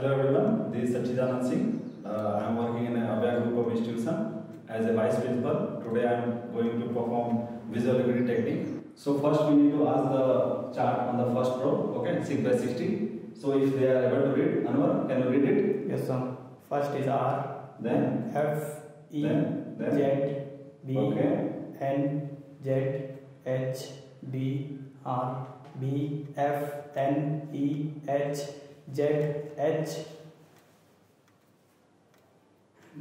Hello everyone, this is Sachidanand Singh. I am working in Abhaya Group of Institutions as a vice principal. Today I am going to perform visual acuity technique. So first we need to ask the chart on the first row, okay, 6 by 60. So if they are able to read, Anwar, can you read it? Yes sir. First is R, then F, E, then Z, B, okay. N, Z, H, D, R, B, F, N, E, H, Z, H,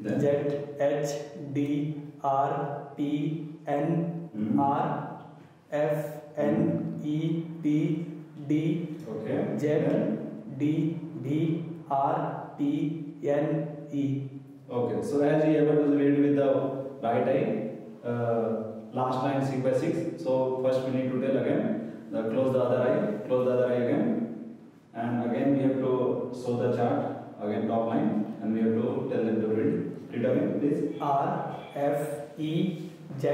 then. Z, H, D, R, P, N, R, F, N, E, P, D, okay. Z, then. D, B, R, P, N, E. Okay, so as you able to read with the right eye, last line 6 by 6. So first we need to tell again, close the other eye, close the other eye again, and again we have to show the chart again top line, and we have to tell them to read again, please. R, F, E, Z,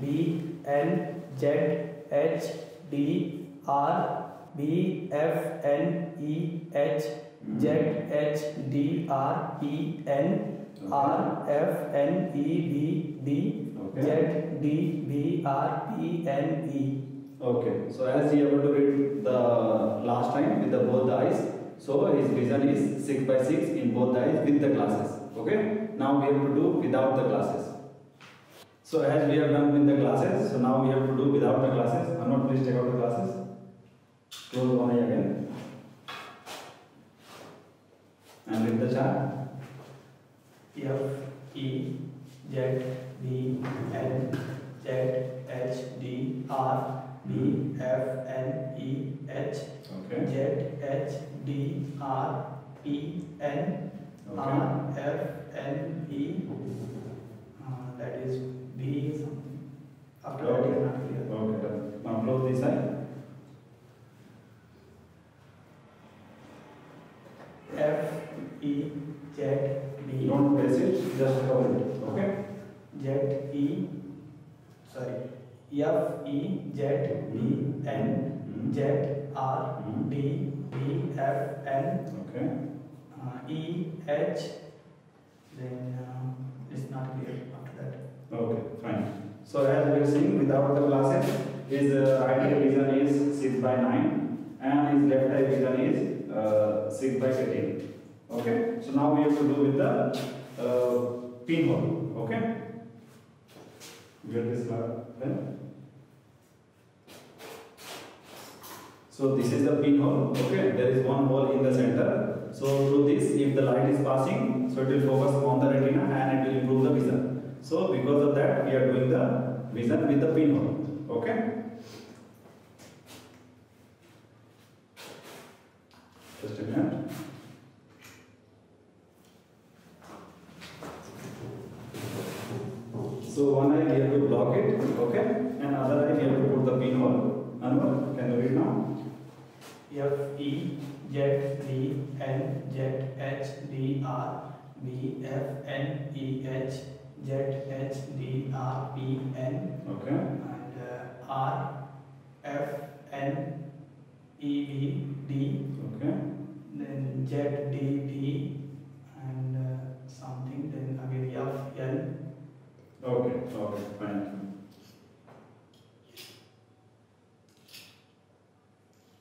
B, N, Z, H, D, R, B, F, N, E, H, Z, H, D, R, P, N, R, F, N, E, B, D, okay. Z, D, B, R, P, N, E. Okay, so as he able to read the last time with the both the eyes, so his vision is 6 by 6 in both the eyes with the glasses. Okay, now we have to do without the glasses. So as we have done with the glasses, so now we have to do without the glasses. Anwar, please take out the glasses. Close one eye again. And read the chart. F, E, Z, B, N, Z, H, D, R, B, F, N, E, H, okay. Z, H, D, R, P, N, okay. R, F, N, E, that is B something. After okay. That is not clear. Okay. Now close this eye. F, E, Z, B. Don't press it, just cover it. Okay. Z, E, sorry. F, E, Z, B, N, Z, R, D, B, F, N. Okay. E, H. Then it's not clear after that. Okay, fine. So as we are seeing, without the glasses, his right eye vision is 6 by 9, and his left eye vision is 6 by 18. Okay, so now we have to do with the pinhole. Okay, get this then. So this is the pinhole. Okay, there is one hole in the center. So through this, if the light is passing, so it will focus on the retina and it will improve the vision. So because of that, we are doing the vision with the pinhole. Okay. Just a minute. So one eye we have to block it, okay, and other eye we have to put the pinhole. Anwar, can you read now? F, E, Z, D, N, Z, H, D, R, B, F, N, E, H, Z, H, D, R, P, N, okay, and R, F, N, E, B, D, okay, then Z, D, B, and something, then again F, N. Okay, okay, fine.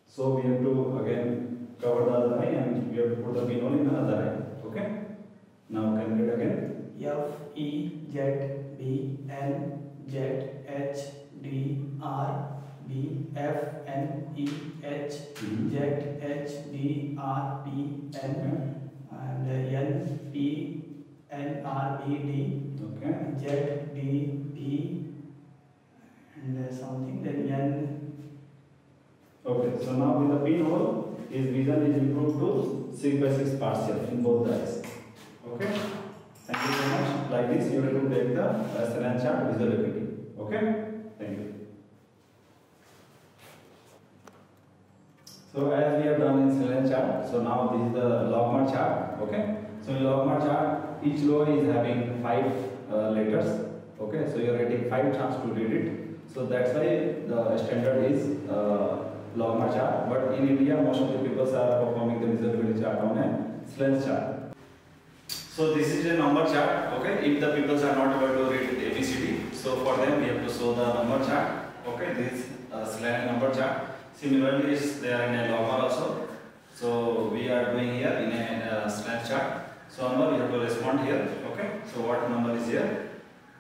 So we have to again cover the other eye and we have to put the pinhole in the other eye. Okay? Now can we read again? F, E, Z, B, N, Z, H, D, R, B, F, N, E, H, Z, H, D, R, P, N, and N, P, N, R, E, D. Okay. Z, D, B, and something, then N. Okay, so now with the pinhole, his vision is improved to 6 by 6 partial in both the eyes. Okay? Thank you so much. Like this, you have to take the Snellen chart visual acuity. Okay? Thank you. So, as we have done in Snellen chart, so now this is the LogMAR chart. Okay? So, in LogMAR chart, each row is having 5 letters, okay, so you are getting 5 chances to read it, so that's why the standard is LogMAR chart. But in India, most of the people are performing the visual acuity chart on a Snellen chart. So this is a number chart, okay? If the people are not able to read ABCD, so for them we have to show the number chart, okay? This Snellen number chart. Similarly, they are in a LogMAR also. So we are doing here in a Snellen chart. So number we have to respond here, okay? So what number is here?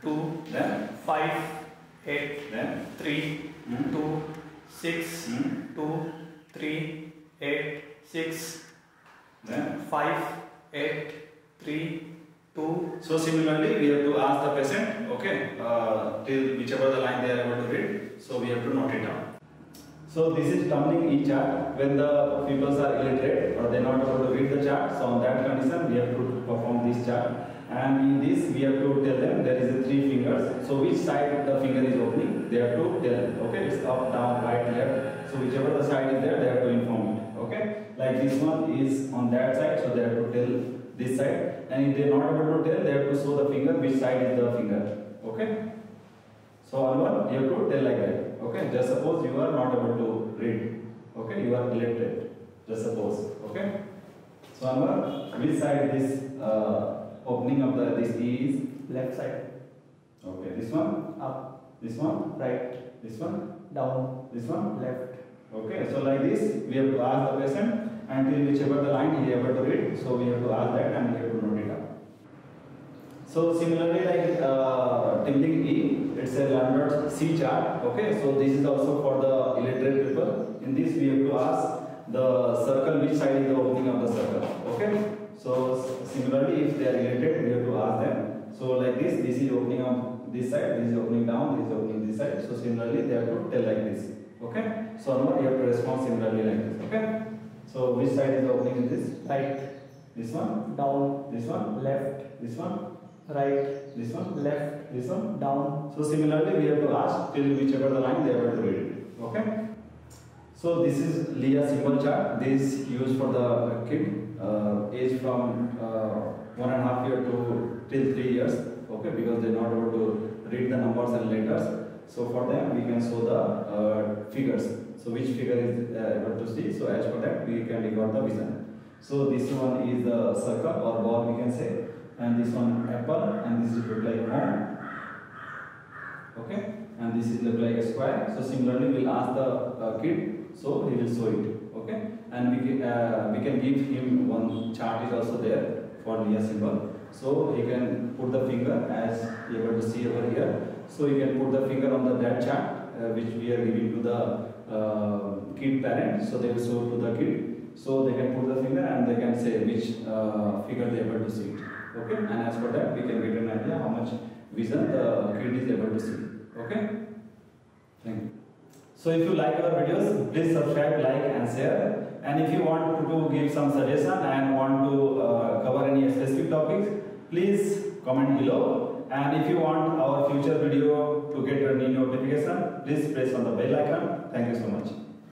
2, then 5, 8, then 3, 2, 6, 2, 3, 8, 6, then 5, 8, 3, 2. So similarly we have to ask the patient, okay, till whichever the line they are able to read, so we have to note it down. So this is tumbling E chart. When the pupils are illiterate or they are not able to read the chart, so on that condition we have to perform this chart. And in this we have to tell them there is a 3 fingers. So which side the finger is opening, they have to tell them. Okay, it's up, down, right, left. So whichever the side is there, they have to inform it. Okay, like this one is on that side, so they have to tell this side. And if they are not able to tell, they have to show the finger which side is the finger. Okay. So all one you have to tell like that. Okay, just suppose you are not able to read. Okay, you are illiterate. Just suppose. Okay. So all one which side this opening of this E is left side. Okay, this one up, this one right, this one down, this one left. Okay, so like this we have to ask the patient until whichever the line he is able to read. So we have to ask that and we have to note it down. So similarly, like tumbling E, it's a Landolt C chart. Okay, so this is also for the illiterate people. In this we have to ask the circle which side is the opening of the circle. Okay. So similarly, if they are related, we have to ask them. So like this, this is opening on this side, this is opening down, this is opening this side. So similarly, they have to tell like this. Okay. So now you have to respond similarly like this. Okay. So which side is opening in this? Right. This one down. This one left. This one right. This one left. This one down. So similarly, we have to ask till whichever the line they are able to read it. Okay. So this is Lea Symbols chart. This is used for the kid age from 1.5 years to till 3 years. Okay, because they're not able to read the numbers and letters. So for them, we can show the figures. So which figure is able to see? So as for that, we can record the vision. So this one is the circle or ball, we can say, and this one apple, and this is look like round. Okay, and this is look like a square. So similarly, we'll ask the kid. So he will show it, okay, and we can give him one chart is also there for Lea symbol. So he can put the finger as you able to see over here. So you can put the finger on that chart which we are giving to the kid parent. So they will show to the kid. So they can put the finger and they can say which figure they able to see it. Okay, and as for that we can get an idea how much vision the kid is able to see. Okay, thank you. So if you like our videos, please subscribe, like and share. And if you want to give some suggestion and want to cover any specific topics, please comment below. And if you want our future video to get your new notification, please press on the bell icon. Thank you so much.